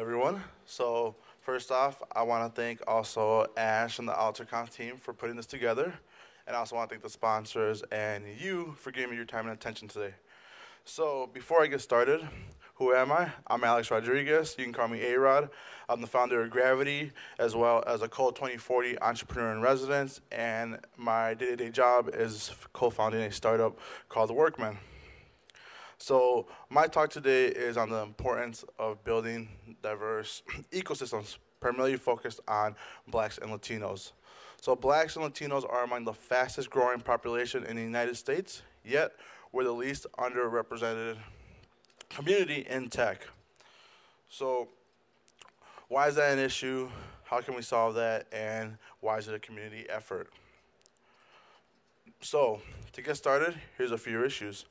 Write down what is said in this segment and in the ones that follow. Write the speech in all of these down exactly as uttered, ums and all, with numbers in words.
everyone. So first off, I want to thank also Ash and the AlterConf team for putting this together. And I also want to thank the sponsors and you for giving me your time and attention today. So before I get started, who am I? I'm Alex Rodriguez. You can call me A-Rod. I'm the founder of Graveti, as well as a Code twenty forty entrepreneur in residence. And my day-to-day job is co-founding a startup called Workman. So my talk today is on the importance of building diverse ecosystems, primarily focused on Blacks and Latinos. So Blacks and Latinos are among the fastest growing population in the United States, yet we're the least underrepresented community in tech. So why is that an issue? How can we solve that? And why is it a community effort? So to get started, here's a few issues.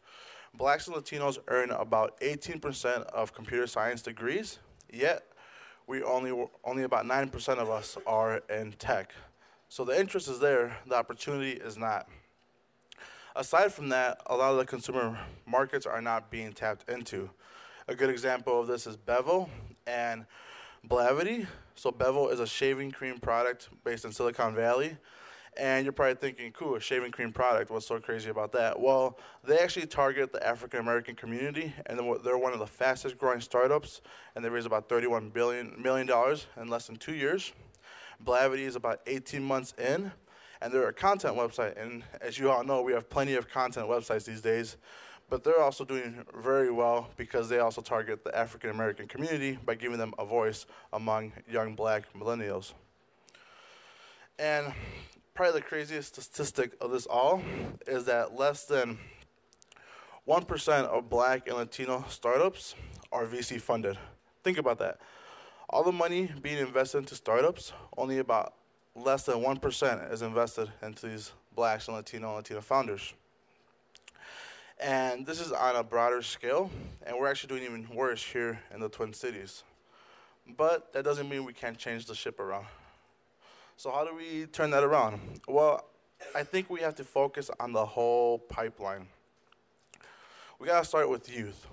Blacks and Latinos earn about eighteen percent of computer science degrees, yet we only, only about nine percent of us are in tech. So the interest is there, the opportunity is not. Aside from that, a lot of the consumer markets are not being tapped into. A good example of this is Bevel and Blavity. So Bevel is a shaving cream product based in Silicon Valley. And you're probably thinking, cool, a shaving cream product, what's so crazy about that? Well, they actually target the African-American community, and they're one of the fastest growing startups, and they raised about thirty-one billion dollars in less than two years. Blavity is about eighteen months in, and they're a content website, and as you all know, we have plenty of content websites these days, but they're also doing very well because they also target the African-American community by giving them a voice among young Black millennials. And probably the craziest statistic of this all is that less than one percent of Black and Latino startups are V C funded. Think about that. All the money being invested into startups, only about less than one percent is invested into these Blacks and Latino and Latino founders. And this is on a broader scale, and we're actually doing even worse here in the Twin Cities. But that doesn't mean we can't change the ship around. So how do we turn that around? Well, I think we have to focus on the whole pipeline. We gotta start with youth.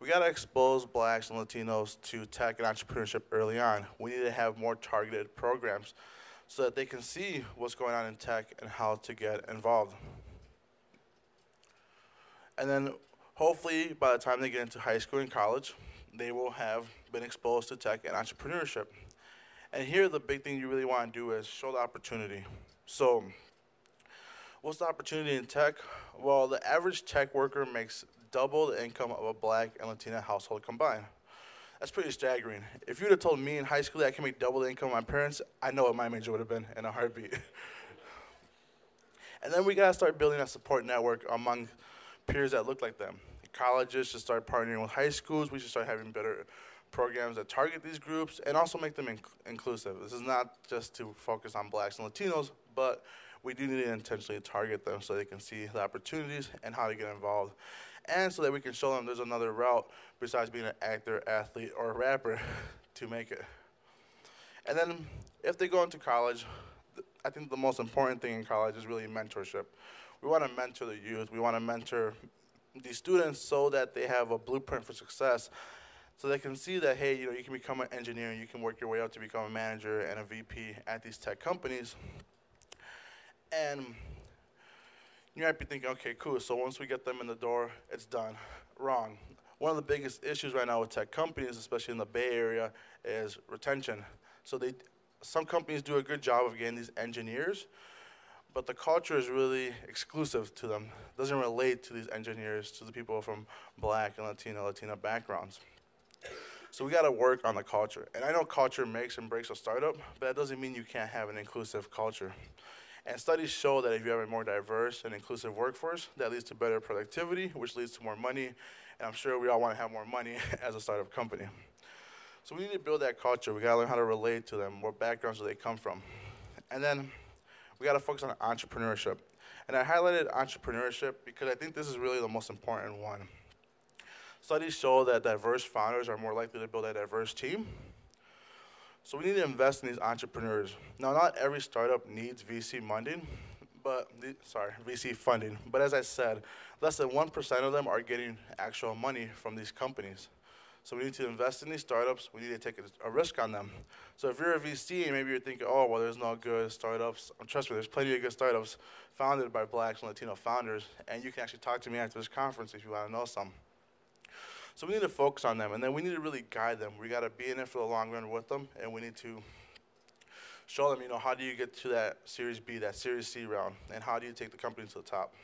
We gotta expose Blacks and Latinos to tech and entrepreneurship early on. We need to have more targeted programs so that they can see what's going on in tech and how to get involved. And then hopefully by the time they get into high school and college, they will have been exposed to tech and entrepreneurship. And here, the big thing you really want to do is show the opportunity. So what's the opportunity in tech? Well, the average tech worker makes double the income of a Black and Latina household combined. That's pretty staggering. If you would have told me in high school that I can make double the income of my parents, I know what my major would have been in a heartbeat. And then we got to start building a support network among peers that look like them. Colleges should start partnering with high schools. We should start having better programs that target these groups and also make them inc inclusive. This is not just to focus on Blacks and Latinos, but we do need to intentionally target them so they can see the opportunities and how to get involved. And so that we can show them there's another route besides being an actor, athlete, or rapper to make it. And then if they go into college, th I think the most important thing in college is really mentorship. We want to mentor the youth. We want to mentor these students so that they have a blueprint for success. So they can see that, hey, you know, you can become an engineer and you can work your way up to become a manager and a V P at these tech companies. And you might be thinking, okay, cool, so once we get them in the door, it's done. Wrong. One of the biggest issues right now with tech companies, especially in the Bay Area, is retention. So they, some companies do a good job of getting these engineers, but the culture is really exclusive to them. It doesn't relate to these engineers, to the people from Black and Latino, Latina backgrounds. So we got to work on the culture. And I know culture makes and breaks a startup, but that doesn't mean you can't have an inclusive culture. And studies show that if you have a more diverse and inclusive workforce, that leads to better productivity, which leads to more money. And I'm sure we all want to have more money as a startup company. So we need to build that culture. We got to learn how to relate to them. What backgrounds do they come from? And then we got to focus on entrepreneurship. And I highlighted entrepreneurship because I think this is really the most important one. Studies show that diverse founders are more likely to build a diverse team. So we need to invest in these entrepreneurs. Now, not every startup needs V C funding, but sorry, V C funding. But as I said, less than one percent of them are getting actual money from these companies. So we need to invest in these startups. We need to take a, a risk on them. So if you're a V C and maybe you're thinking, oh, well, there's no good startups. Um, trust me, there's plenty of good startups founded by Blacks and Latino founders. And you can actually talk to me after this conference if you want to know some. So we need to focus on them. And then we need to really guide them. We got to be in it for the long run with them. And we need to show them, you know, how do you get to that Series B, that Series C round, and how do you take the company to the top?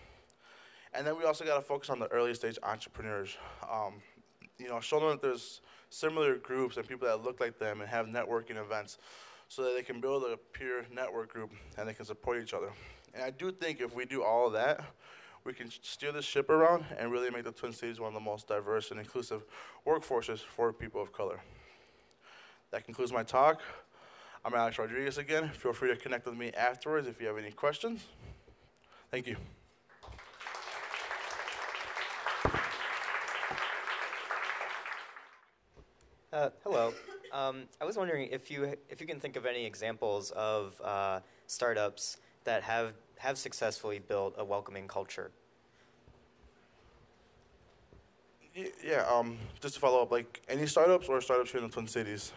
And then we also got to focus on the early stage entrepreneurs. Um, you know, show them that there's similar groups and people that look like them and have networking events so that they can build a peer network group and they can support each other. And I do think if we do all of that, we can steer this ship around and really make the Twin Cities one of the most diverse and inclusive workforces for people of color. That concludes my talk. I'm Alex Rodriguez again. Feel free to connect with me afterwards if you have any questions. Thank you. Uh, hello. Um, I was wondering if you if you can think of any examples of uh, startups that have have successfully built a welcoming culture. Y yeah. Um, just to follow up, like any startups or startups here in the Twin Cities.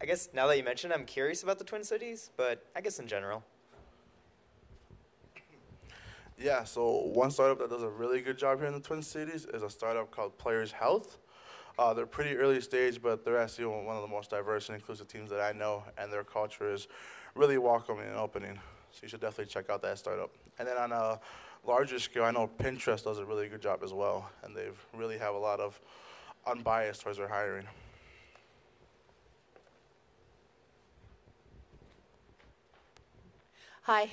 I guess now that you mentioned, I'm curious about the Twin Cities, but I guess in general. Yeah, so one startup that does a really good job here in the Twin Cities is a startup called Players Health. Uh, they're pretty early stage, but they're actually one of the most diverse and inclusive teams that I know, and their culture is really welcoming and opening. So you should definitely check out that startup. And then on a larger scale, I know Pinterest does a really good job as well, and they really have a lot of unbiased towards their hiring. Hi.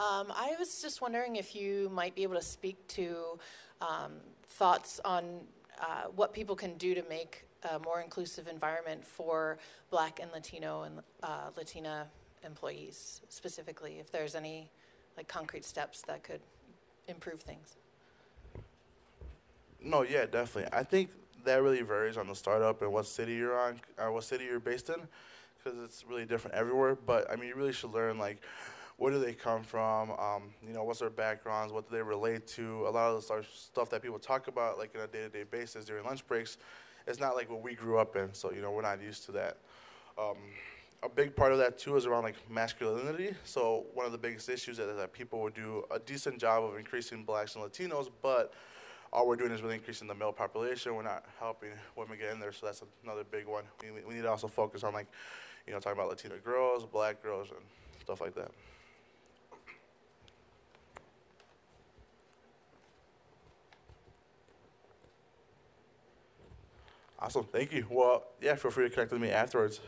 Um, I was just wondering if you might be able to speak to um, thoughts on uh, what people can do to make a more inclusive environment for Black and Latino and uh, Latina employees specifically, if there's any like concrete steps that could improve things. No, yeah, definitely. I think that really varies on the startup and what city you're on, or what city you're based in, because it's really different everywhere. But I mean, you really should learn like, where do they come from? Um, you know, what's their backgrounds? What do they relate to? A lot of the stuff that people talk about, like on a day-to-day basis during lunch breaks, it's not like what we grew up in. So you know, we're not used to that. Um, a big part of that too is around like masculinity. So one of the biggest issues is that people would do a decent job of increasing Blacks and Latinos, but all we're doing is really increasing the male population. We're not helping women get in there. So that's another big one. We, we need to also focus on like, you know, talking about Latina girls, Black girls, and stuff like that. Awesome, thank you. Well, yeah, feel free to connect with me afterwards.